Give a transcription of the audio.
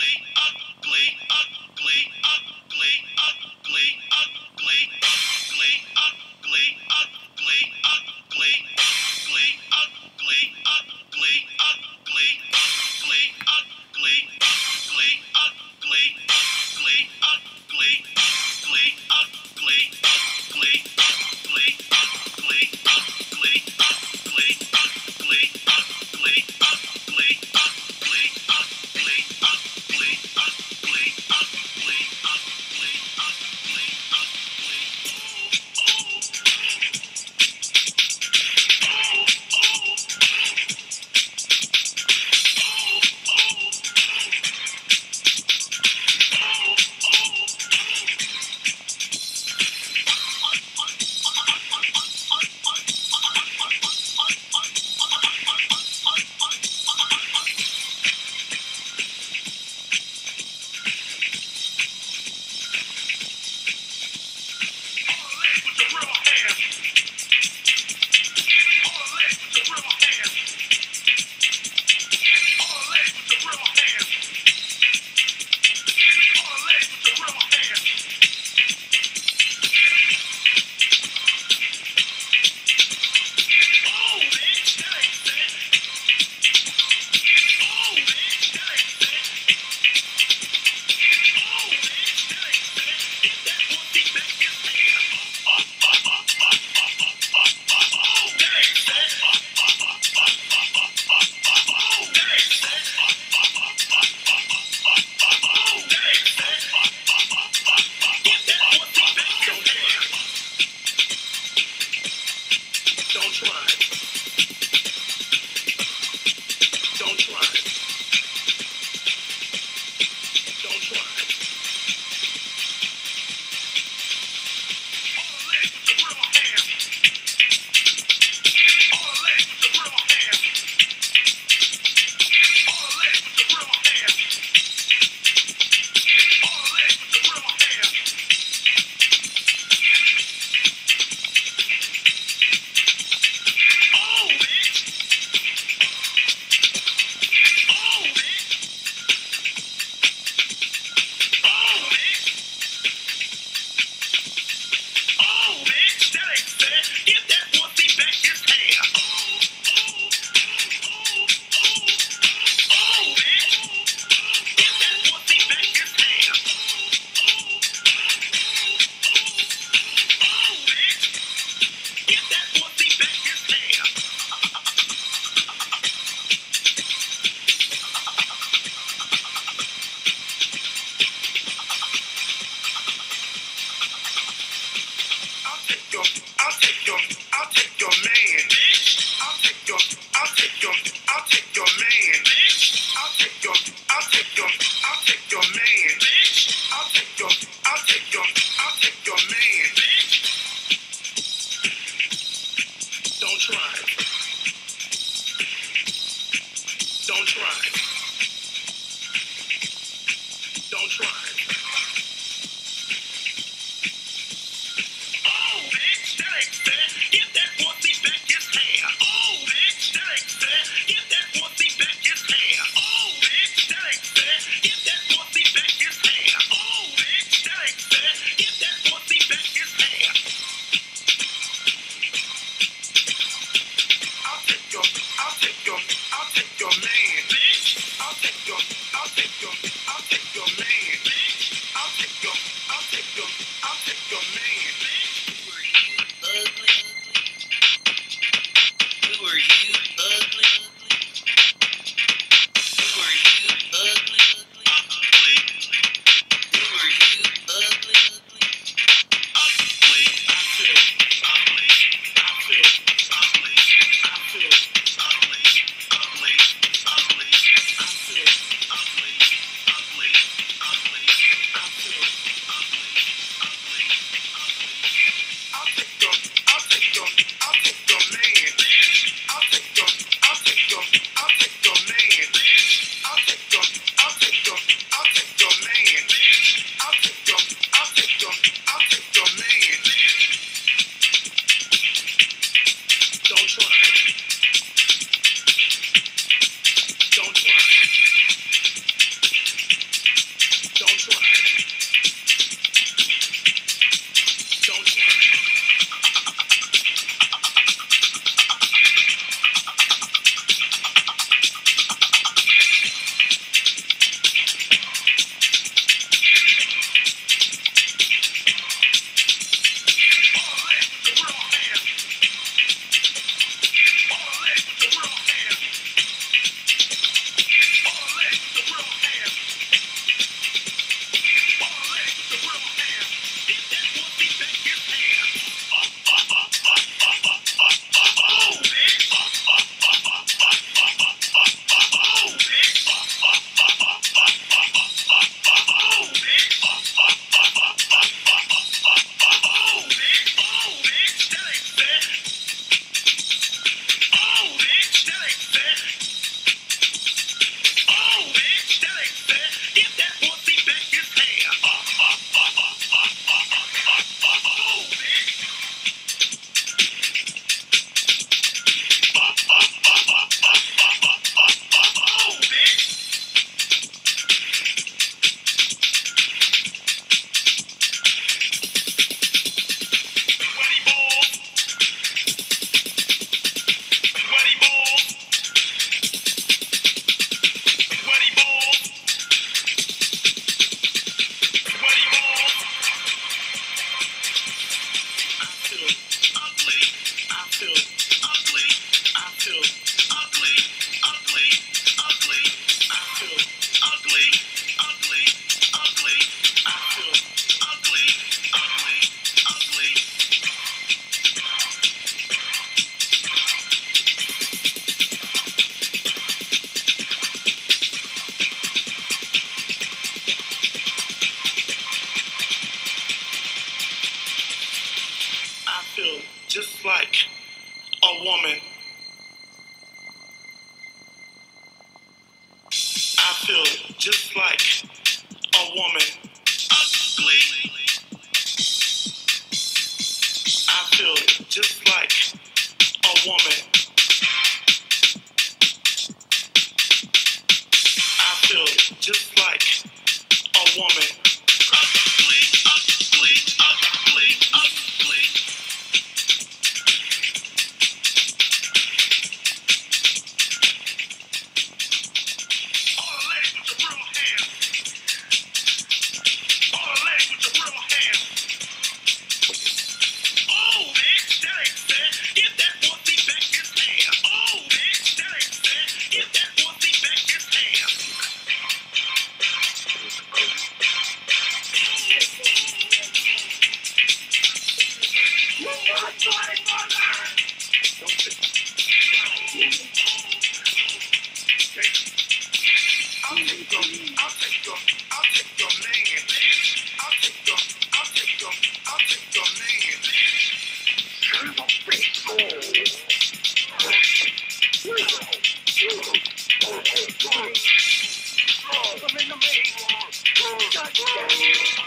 Get that just like a woman, ugly. I feel just like a woman. I feel just like a woman, ugly, ugly, ugly, ugly. Thank you.